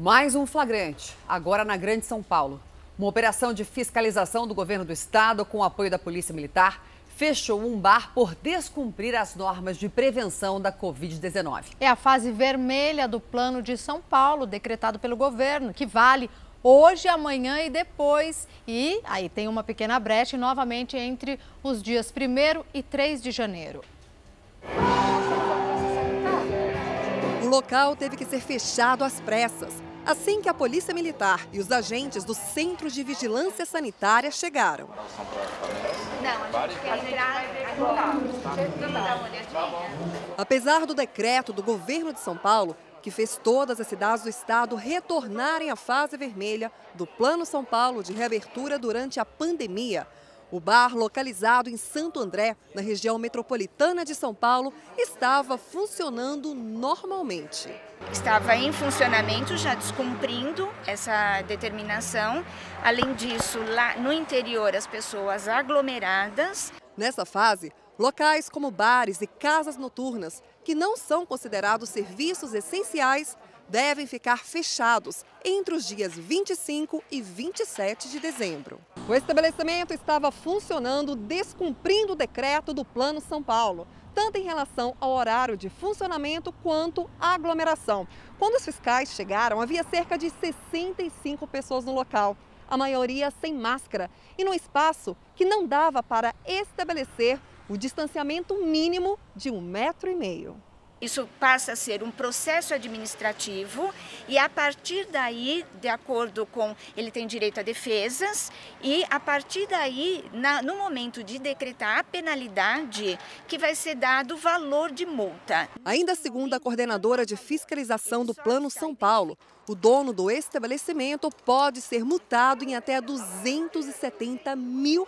Mais um flagrante, agora na Grande São Paulo. Uma operação de fiscalização do governo do estado, com o apoio da Polícia Militar, fechou um bar por descumprir as normas de prevenção da Covid-19. É a fase vermelha do Plano de São Paulo, decretado pelo governo, que vale hoje, amanhã e depois. E aí tem uma pequena brecha novamente entre os dias 1º e 3 de janeiro. O local teve que ser fechado às pressas, assim que a Polícia Militar e os agentes do Centro de Vigilância Sanitária chegaram. Apesar do decreto do governo de São Paulo, que fez todas as cidades do estado retornarem à fase vermelha do Plano São Paulo de reabertura durante a pandemia, o bar, localizado em Santo André, na região metropolitana de São Paulo, estava funcionando normalmente. Estava em funcionamento, já descumprindo essa determinação. Além disso, lá no interior, as pessoas aglomeradas. Nessa fase, locais como bares e casas noturnas, que não são considerados serviços essenciais, devem ficar fechados entre os dias 25 e 27 de dezembro. O estabelecimento estava funcionando descumprindo o decreto do Plano São Paulo, tanto em relação ao horário de funcionamento quanto à aglomeração. Quando os fiscais chegaram, havia cerca de 65 pessoas no local, a maioria sem máscara e num espaço que não dava para estabelecer o distanciamento mínimo de 1,5 metro. Isso passa a ser um processo administrativo e, a partir daí, de acordo com... ele tem direito a defesas e, a partir daí, no momento de decretar a penalidade, que vai ser dado o valor de multa. Ainda segundo a coordenadora de fiscalização do Plano São Paulo, o dono do estabelecimento pode ser multado em até R$ 270 mil.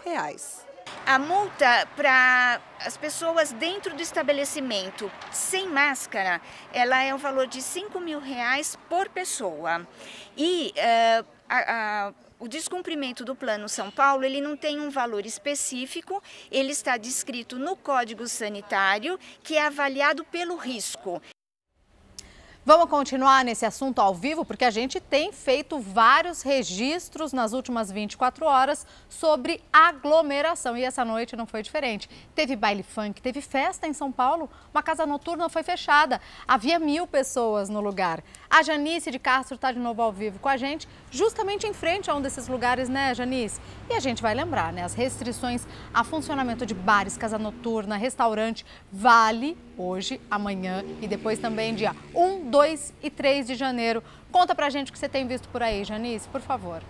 A multa para as pessoas dentro do estabelecimento sem máscara, ela é um valor de R$ 5.000 por pessoa. E o descumprimento do Plano São Paulo, ele não tem um valor específico, ele está descrito no Código Sanitário, que é avaliado pelo risco. Vamos continuar nesse assunto ao vivo, porque a gente tem feito vários registros nas últimas 24 horas sobre aglomeração. E essa noite não foi diferente. Teve baile funk, teve festa em São Paulo, uma casa noturna foi fechada. Havia 1.000 pessoas no lugar. A Janice de Castro está de novo ao vivo com a gente, justamente em frente a um desses lugares, né, Janice? E a gente vai lembrar, né, as restrições a funcionamento de bares, casa noturna, restaurante, vale hoje, amanhã e depois também dia 1, 2 e 3 de janeiro. Conta pra gente o que você tem visto por aí, Janice, por favor.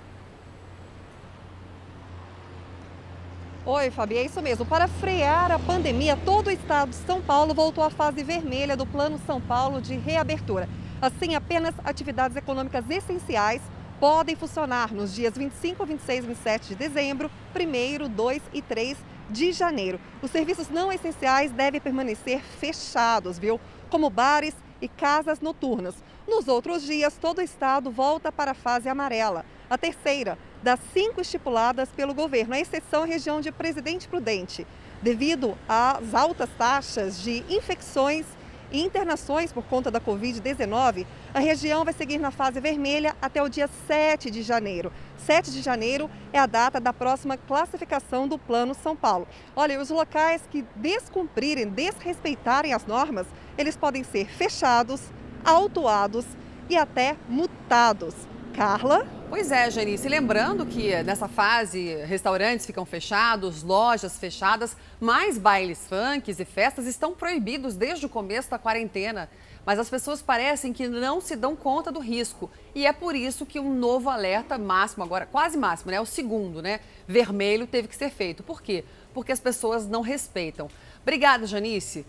Oi, Fabi, é isso mesmo. Para frear a pandemia, todo o estado de São Paulo voltou à fase vermelha do Plano São Paulo de reabertura. Assim, apenas atividades econômicas essenciais podem funcionar nos dias 25, 26, 27 de dezembro, 1º, 2 e 3 de janeiro. Os serviços não essenciais devem permanecer fechados, viu? Como bares e casas noturnas. Nos outros dias, todo o estado volta para a fase amarela, a terceira das 5 estipuladas pelo governo, à exceção à região de Presidente Prudente, devido às altas taxas de infecções e internações por conta da Covid-19, a região vai seguir na fase vermelha até o dia 7 de janeiro. 7 de janeiro é a data da próxima classificação do Plano São Paulo. Olha, os locais que descumprirem, desrespeitarem as normas, eles podem ser fechados, autuados e até multados. Carla? Pois é, Janice, lembrando que nessa fase restaurantes ficam fechados, lojas fechadas, mas bailes, funks e festas estão proibidos desde o começo da quarentena. Mas as pessoas parecem que não se dão conta do risco e é por isso que um novo alerta máximo agora, quase máximo, né? O segundo, né? Vermelho, teve que ser feito. Por quê? Porque as pessoas não respeitam. Obrigada, Janice.